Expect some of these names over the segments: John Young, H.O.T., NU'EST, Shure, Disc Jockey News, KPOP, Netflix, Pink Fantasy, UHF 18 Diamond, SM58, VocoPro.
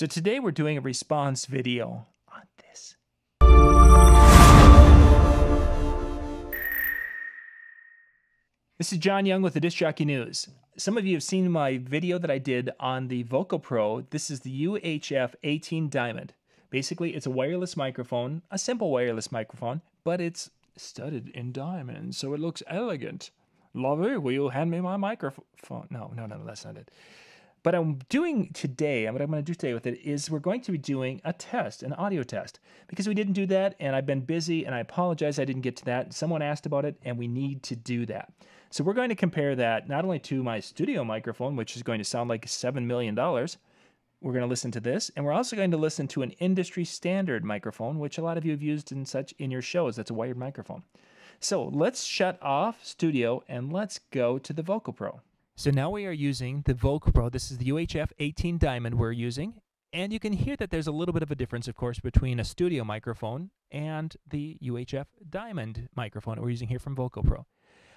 So today we're doing a response video on this. This is John Young with the Disc Jockey News. Some of you have seen my video that I did on the VocoPro. This is the UHF 18 Diamond. Basically, it's a wireless microphone, a simple wireless microphone, but it's studded in diamonds, so it looks elegant. Lovey, will you hand me my microphone? No, that's not it. But what I'm going to do today with it is we're going to be doing a test, an audio test, because we didn't do that, and I've been busy, and I apologize I didn't get to that. Someone asked about it, and we need to do that. So we're going to compare that not only to my studio microphone, which is going to sound like $7 million, we're going to listen to this, and we're also going to listen to an industry standard microphone, which a lot of you have used in such in your shows. That's a wired microphone. So let's shut off studio, and let's go to the VocoPro. So now we are using the VocoPro. This is the UHF 18 Diamond we're using. And you can hear that there's a little bit of a difference, of course, between a studio microphone and the UHF Diamond microphone that we're using here from VocoPro.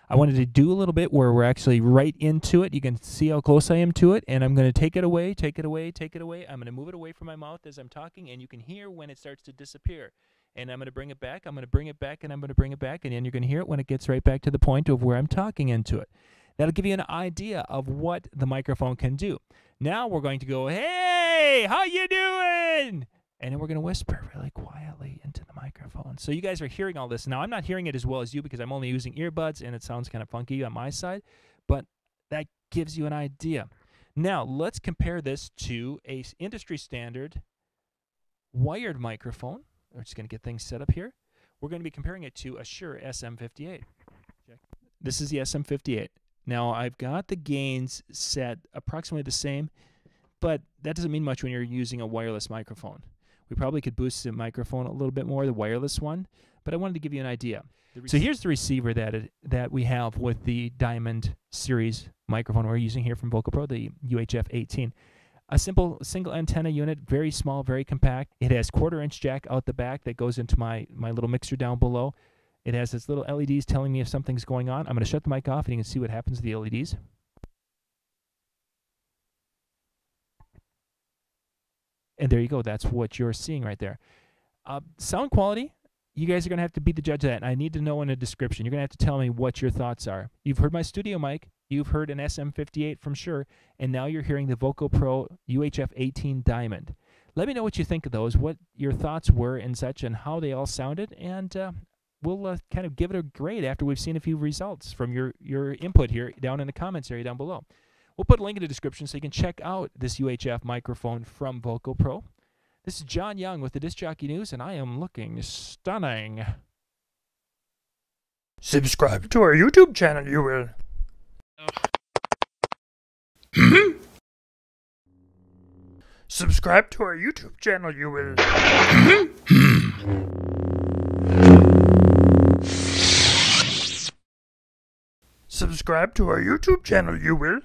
I wanted to do a little bit where we're actually right into it. You can see how close I am to it. And I'm going to take it away, take it away, take it away. I'm going to move it away from my mouth as I'm talking. And you can hear when it starts to disappear. And I'm going to bring it back. I'm going to bring it back. And I'm going to bring it back. And then you're going to hear it when it gets right back to the point of where I'm talking into it. That'll give you an idea of what the microphone can do. Now we're going to go, hey, how you doing? And then we're going to whisper really quietly into the microphone. So you guys are hearing all this. Now I'm not hearing it as well as you because I'm only using earbuds and it sounds kind of funky on my side, but that gives you an idea. Now let's compare this to an industry standard wired microphone. We're just going to get things set up here. We're going to be comparing it to a Shure SM58. This is the SM58. Now, I've got the gains set approximately the same, but that doesn't mean much when you're using a wireless microphone. We probably could boost the microphone a little bit more, the wireless one, but I wanted to give you an idea. So here's the receiver that we have with the Diamond Series microphone we're using here from VocoPro, the UHF 18. A simple single antenna unit, very small, very compact. It has quarter-inch jack out the back that goes into my little mixer down below. It has its little LEDs telling me if something's going on. I'm going to shut the mic off and you can see what happens to the LEDs. And there you go. That's what you're seeing right there. Sound quality, you guys are going to have to be the judge of that. And I need to know in a description. You're going to have to tell me what your thoughts are. You've heard my studio mic. You've heard an SM58 from Shure. And now you're hearing the VocoPro UHF 18 Diamond. Let me know what you think of those, what your thoughts were and such, and how they all sounded. And we'll kind of give it a grade after we've seen a few results from your input here down in the comments area down below. We'll put a link in the description so you can check out this UHF microphone from VocoPro. This is John Young with the Disc Jockey News, and I am looking stunning. Subscribe to our YouTube channel, you will. Subscribe to our YouTube channel, you will. Subscribe to our YouTube channel, you will.